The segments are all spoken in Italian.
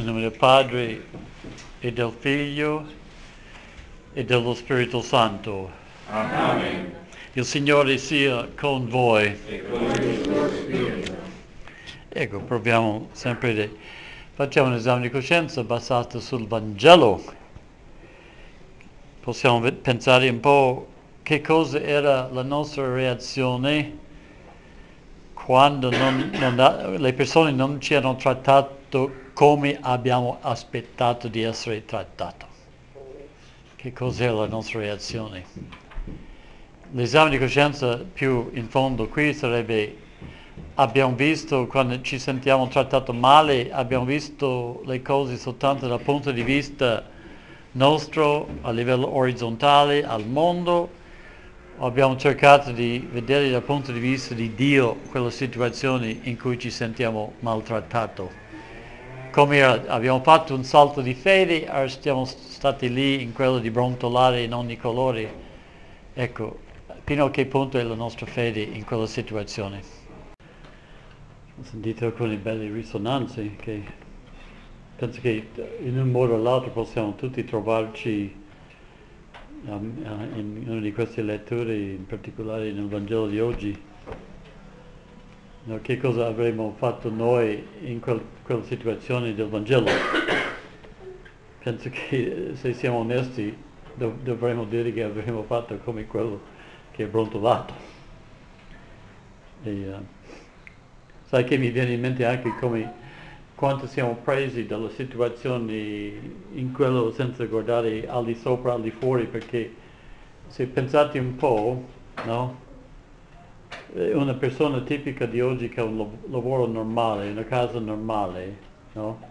Nel nome del Padre, e del Figlio, e dello Spirito Santo. Amen. Il Signore sia con voi. E con il tuo spirito. Ecco, proviamo sempre facciamo un esame di coscienza basato sul Vangelo. Possiamo pensare un po' che cosa era la nostra reazione quando le persone non ci hanno trattato come abbiamo aspettato di essere trattato. Che cos'è la nostra reazione? L'esame di coscienza più in fondo qui sarebbe: abbiamo visto, quando ci sentiamo trattato male, abbiamo visto le cose soltanto dal punto di vista nostro, a livello orizzontale, al mondo, abbiamo cercato di vedere dal punto di vista di Dio quella situazione in cui ci sentiamo maltrattato. Come abbiamo fatto un salto di fede, ora siamo stati lì in quello di brontolare in ogni colore. Ecco, fino a che punto è la nostra fede in quella situazione? Ho sentito alcune belle risonanze che penso che in un modo o l'altro possiamo tutti trovarci in una di queste letture, in particolare nel Vangelo di oggi. No, che cosa avremmo fatto noi in quella situazione del Vangelo? Penso che, se siamo onesti, dovremmo dire che avremmo fatto come quello che è brontolato. Sai che mi viene in mente anche come quanto siamo presi dalla situazione in quello senza guardare al di sopra, al di fuori, perché se pensate un po', no? Una persona tipica di oggi che ha un lavoro normale, una casa normale, no?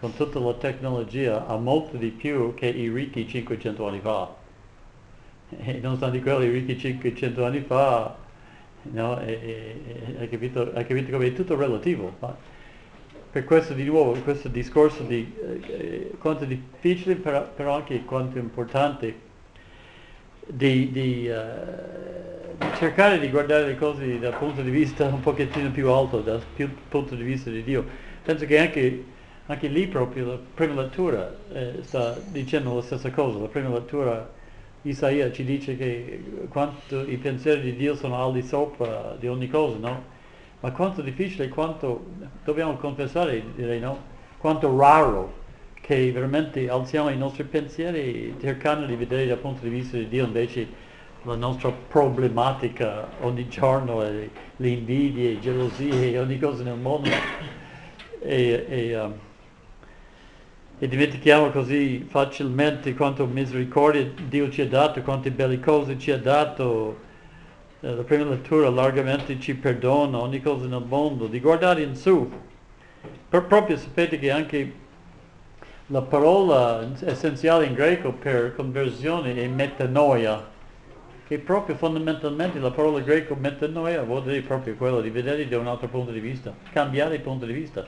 Con tutta la tecnologia ha molto di più che i ricchi 500 anni fa. E nonostante quelli ricchi 500 anni fa, no? Hai capito come è tutto relativo. Per questo di nuovo, questo discorso di quanto è difficile, però anche quanto è importante di cercare di guardare le cose dal punto di vista un pochettino più alto, dal punto di vista di Dio. Penso che anche lì proprio la prima lettura sta dicendo la stessa cosa. La prima lettura, Isaia ci dice che quanto i pensieri di Dio sono al di sopra di ogni cosa, no? Ma quanto difficile, quanto dobbiamo confessare, direi, no? Quanto raro che veramente alziamo i nostri pensieri cercando di vedere dal punto di vista di Dio. Invece la nostra problematica ogni giorno, le invidie, le gelosie, ogni cosa nel mondo, e dimentichiamo così facilmente quanto misericordia Dio ci ha dato, quante belle cose ci ha dato. La prima lettura largamente ci perdona ogni cosa nel mondo, di guardare in su. Proprio sapete che anche la parola essenziale in greco per conversione è metanoia, che proprio fondamentalmente la parola greca metanoia vuol dire proprio quello, di vedere da un altro punto di vista, cambiare il punto di vista.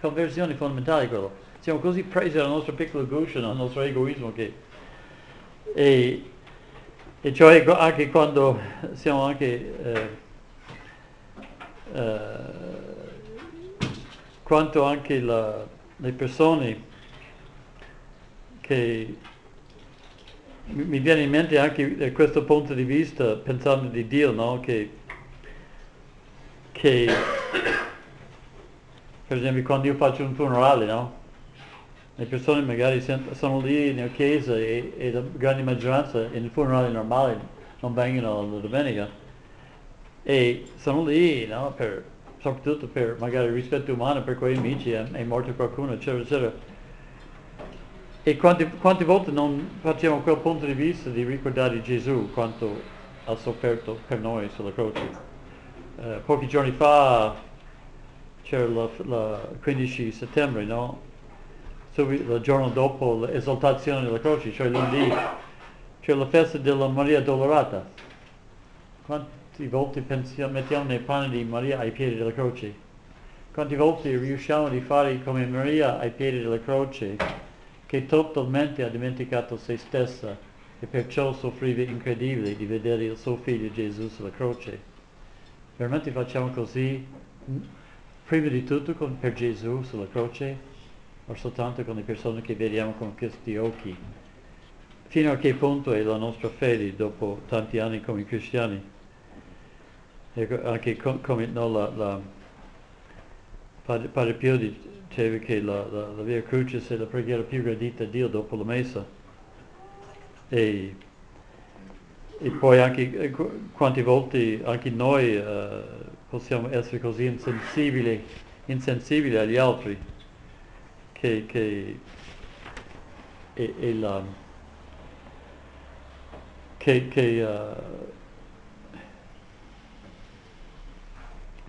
Conversione fondamentale quello. Siamo così presi dalla nostra piccola guscia, dal nostro egoismo, che e cioè anche quando siamo anche quanto anche le persone che... Mi viene in mente anche da questo punto di vista, pensando di Dio, no? Che per esempio quando io faccio un funerale, no? Le persone magari sono lì nella chiesa e la grande maggioranza in un funerale normale non vengono la domenica. E sono lì, no? Soprattutto per magari rispetto umano per quei amici, è morto qualcuno, eccetera, eccetera. E quante volte non facciamo quel punto di vista di ricordare Gesù quanto ha sofferto per noi sulla croce. Pochi giorni fa c'era il 15 settembre, no? Il giorno dopo l'esaltazione della croce, cioè lunedì, c'è la festa della Maria Dolorata. Quante volte mettiamo nei panni di Maria ai piedi della croce? Quante volte riusciamo a fare come Maria ai piedi della croce, che totalmente ha dimenticato se stessa e perciò soffriva incredibile di vedere il suo figlio Gesù sulla croce. Veramente facciamo così, prima di tutto per Gesù sulla croce? o soltanto con le persone che vediamo con questi occhi. Fino a che punto è la nostra fede dopo tanti anni come cristiani? E anche come Padre Pio diceva che la Via Crucis è la preghiera più gradita a Dio dopo la Messa. E poi anche quante volte anche noi possiamo essere così insensibili agli altri,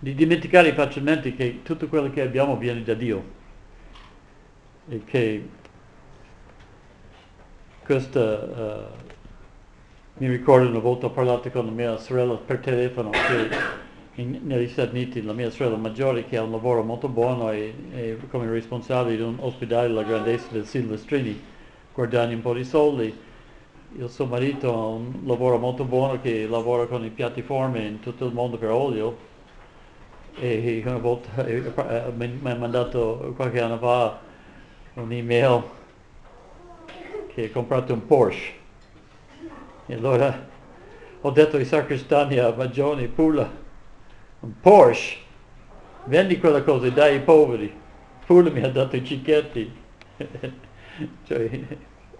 di dimenticare facilmente che tutto quello che abbiamo viene da Dio, e che questa mi ricordo una volta ho parlato con mia sorella per telefono che negli Stati Uniti, la mia sorella maggiore che ha un lavoro molto buono e come responsabile di un ospedale della grandezza del Silvestrini, guadagna un po' di soldi. Il suo marito ha un lavoro molto buono che lavora con le piattaforme in tutto il mondo per olio, e una volta mi ha mandato qualche anno fa un'email che ha comprato un Porsche. E allora ho detto ai sacrestani a Magione Pula, un Porsche, vendi quella cosa e dai ai poveri. Pula mi ha dato i cicchetti. Cioè,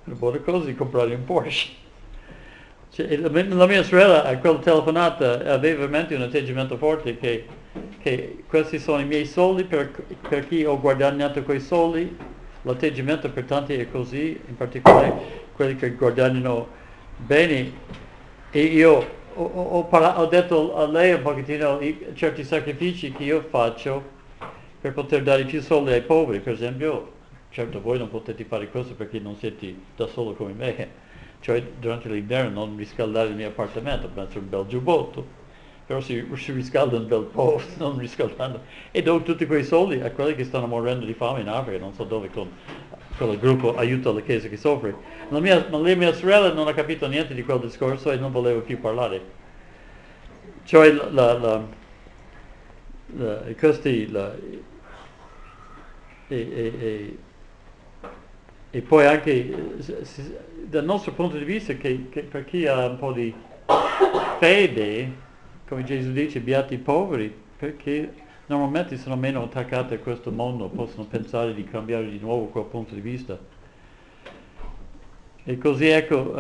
una buona cosa di comprare un Porsche. Cioè, la mia sorella a quella telefonata aveva veramente un atteggiamento forte che questi sono i miei soldi, per chi ho guadagnato quei soldi. L'atteggiamento per tanti è così, in particolare quelli che guadagnano bene. E io ho detto a lei un pochettino certi sacrifici che io faccio per poter dare più soldi ai poveri. Per esempio, certo voi non potete fare questo perché non siete da solo come me, cioè durante l'inverno non riscaldare il mio appartamento, prendo un bel giubbotto, però si riscalda un bel po', non riscaldando, e do tutti quei soldi a quelli che stanno morendo di fame in Africa, non so dove, con quel gruppo aiuta la chiesa che soffre. La mia sorella non ha capito niente di quel discorso e non voleva più parlare. Cioè e poi anche dal nostro punto di vista che per chi ha un po' di fede, come Gesù dice, beati i poveri, perché normalmente sono meno attaccati a questo mondo, possono pensare di cambiare di nuovo quel punto di vista. E così ecco,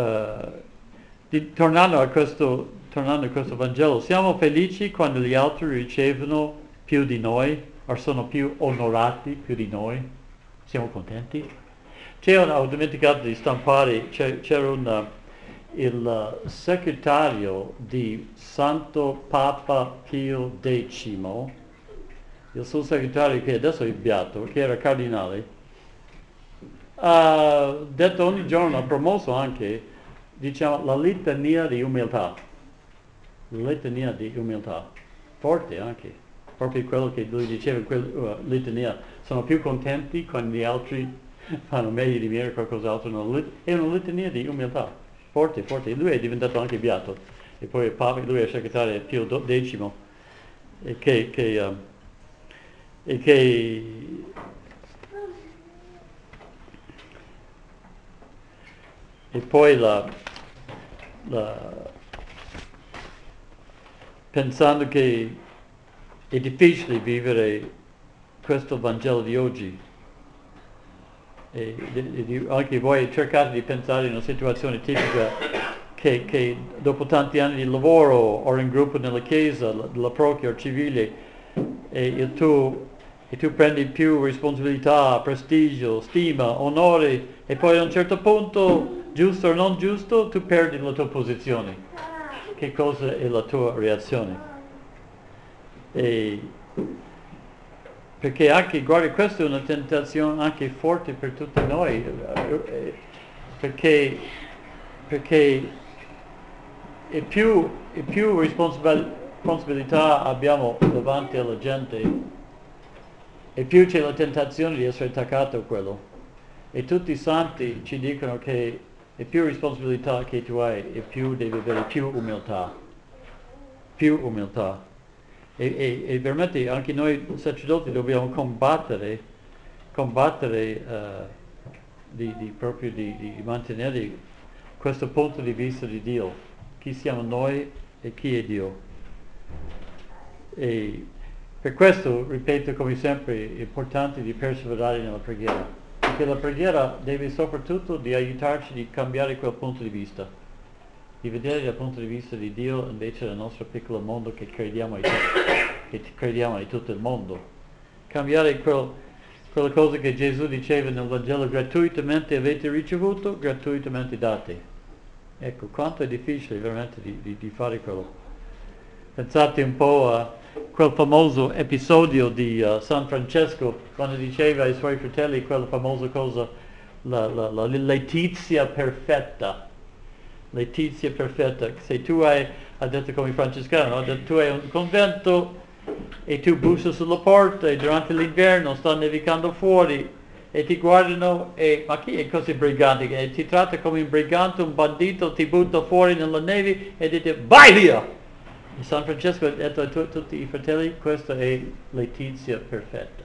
tornando a questo Vangelo, siamo felici quando gli altri ricevono più di noi, o sono più onorati più di noi, siamo contenti. Ho dimenticato di stampare, c'era il segretario di Santo Papa Pio X, il suo segretario che adesso è beato, che era cardinale, ha detto ogni giorno, ha promosso anche, diciamo, la litania di umiltà, forte anche, proprio quello che lui diceva, litania, sono più contenti quando gli altri fanno meglio di me o qualcos'altro, è una litania di umiltà, forte, lui è diventato anche beato, e poi lui è segretario Pio X, e poi pensando che è difficile vivere questo Vangelo di oggi, e anche voi cercate di pensare in una situazione tipica che dopo tanti anni di lavoro o in gruppo nella chiesa, la procura civile, e tu prendi più responsabilità, prestigio, stima, onore, e poi a un certo punto, giusto o non giusto, tu perdi la tua posizione. Che cosa è la tua reazione? Perché anche, guarda, questa è una tentazione anche forte per tutti noi, perché è più responsabilità abbiamo davanti alla gente, e più c'è la tentazione di essere attaccato a quello. E tutti i santi ci dicono che è più responsabilità che tu hai, e più devi avere più umiltà, e veramente anche noi sacerdoti dobbiamo combattere combattere, proprio di mantenere questo punto di vista di Dio, chi siamo noi e chi è Dio. E per questo, ripeto come sempre, è importante di perseverare nella preghiera, perché la preghiera deve soprattutto di aiutarci di cambiare quel punto di vista, di vedere dal punto di vista di Dio invece del nostro piccolo mondo che crediamo di tutto il mondo. Cambiare quella cosa che Gesù diceva nel Vangelo: gratuitamente avete ricevuto, gratuitamente date. Ecco, quanto è difficile veramente di fare quello. Pensate un po' a quel famoso episodio di San Francesco, quando diceva ai suoi fratelli quella famosa cosa, la letizia perfetta. Letizia perfetta. Se tu hai, ha detto come francescano, ha detto, tu hai un convento e tu bussi sulla porta e durante l'inverno sta nevicando fuori e ti guardano e ma chi è così brigante? E ti tratta come un brigante, un bandito, ti butta fuori nella neve e dice vai via! E San Francesco ha detto a tutti i fratelli: questa è letizia perfetta,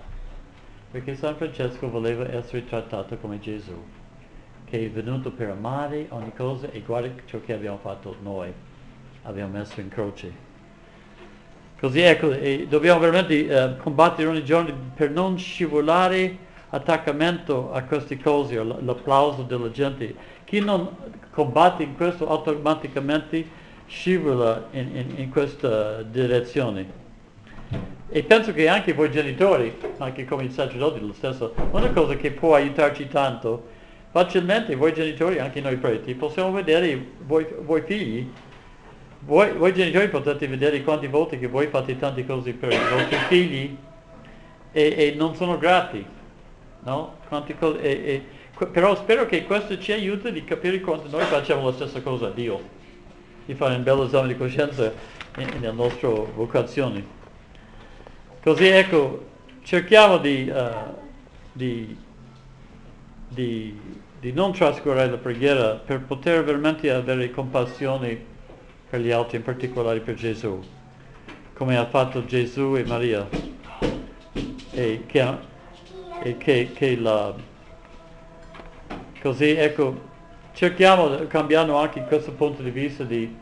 perché San Francesco voleva essere trattato come Gesù, che è venuto per amare ogni cosa, e guarda ciò che abbiamo fatto noi, abbiamo messo in croce. Così ecco, e dobbiamo veramente combattere ogni giorno per non scivolare attaccamento a queste cose, l'applauso della gente. Chi non combatte in questo automaticamente scivola in questa direzione. E penso che anche voi genitori, anche come i sacerdoti lo stesso, una cosa che può aiutarci tanto, facilmente voi genitori, anche noi preti, possiamo vedere voi figli. Voi genitori potete vedere quante volte che voi fate tante cose per i vostri figli e non sono grati, no? Però spero che questo ci aiuti di capire quanto noi facciamo la stessa cosa a Dio, di fare un bello esame di coscienza nella nostra vocazione. Così ecco, cerchiamo di non trascurare la preghiera per poter veramente avere compassione per gli altri, in particolare per Gesù, come ha fatto Gesù e Maria, così ecco, cerchiamo, cambiando anche questo punto di vista, di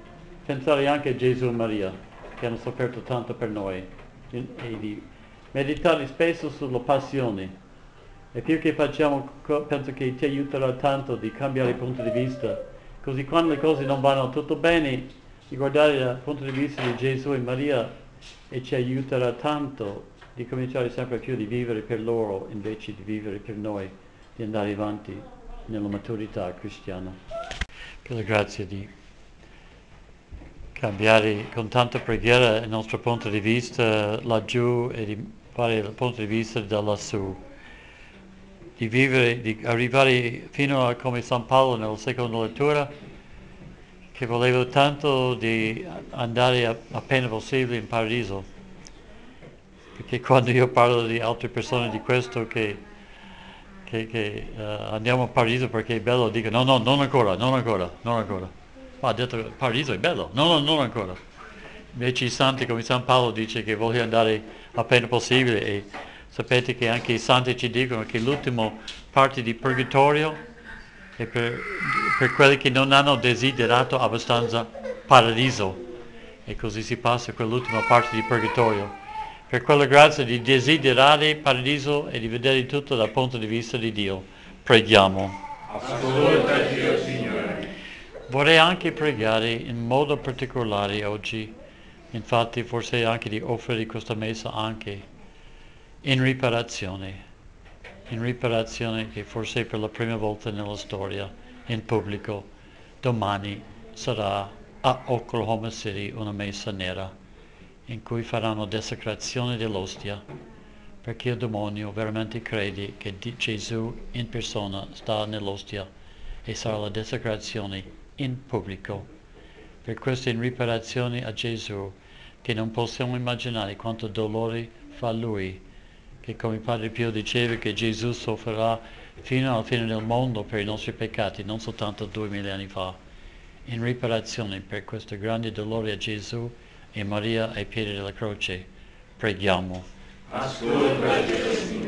pensare anche a Gesù e Maria, che hanno sofferto tanto per noi, e di meditare spesso sulla passione. E più che facciamo, penso che ti aiuterà tanto di cambiare il punto di vista, così quando le cose non vanno tutto bene, di guardare dal punto di vista di Gesù e Maria, e ci aiuterà tanto di cominciare sempre più di vivere per loro invece di vivere per noi, di andare avanti nella maturità cristiana. Che la grazia di cambiare con tanta preghiera il nostro punto di vista laggiù e di fare il punto di vista da lassù, di vivere, di arrivare fino a come San Paolo nella seconda lettura, che volevo tanto di andare appena possibile in paradiso, perché quando io parlo di altre persone di questo che andiamo a paradiso perché è bello, dico no, non ancora. Ma ha detto paradiso è bello, no, non ancora. Invece i santi come San Paolo dice che voglio andare appena possibile, e sapete che anche i santi ci dicono che l'ultima parte di purgatorio e per quelli che non hanno desiderato abbastanza paradiso, e così si passa quell'ultima parte di purgatorio, per quella grazia di desiderare paradiso e di vedere tutto dal punto di vista di Dio. Preghiamo. Ascolta Dio, Signore. Vorrei anche pregare in modo particolare oggi, infatti forse anche di offrire questa messa anche in riparazione che forse per la prima volta nella storia in pubblico domani sarà a Oklahoma City una messa nera in cui faranno desecrazione dell'ostia, perché il demonio veramente crede che Gesù in persona sta nell'ostia, e sarà la desecrazione in pubblico. Per questo in riparazione a Gesù, che non possiamo immaginare quanto dolore fa lui, che come Padre Pio diceva che Gesù soffrirà fino alla fine del mondo per i nostri peccati, non soltanto 2000 anni fa. In riparazione per questo grande dolore a Gesù e Maria ai piedi della croce, preghiamo. Ascolta Dio, Signore.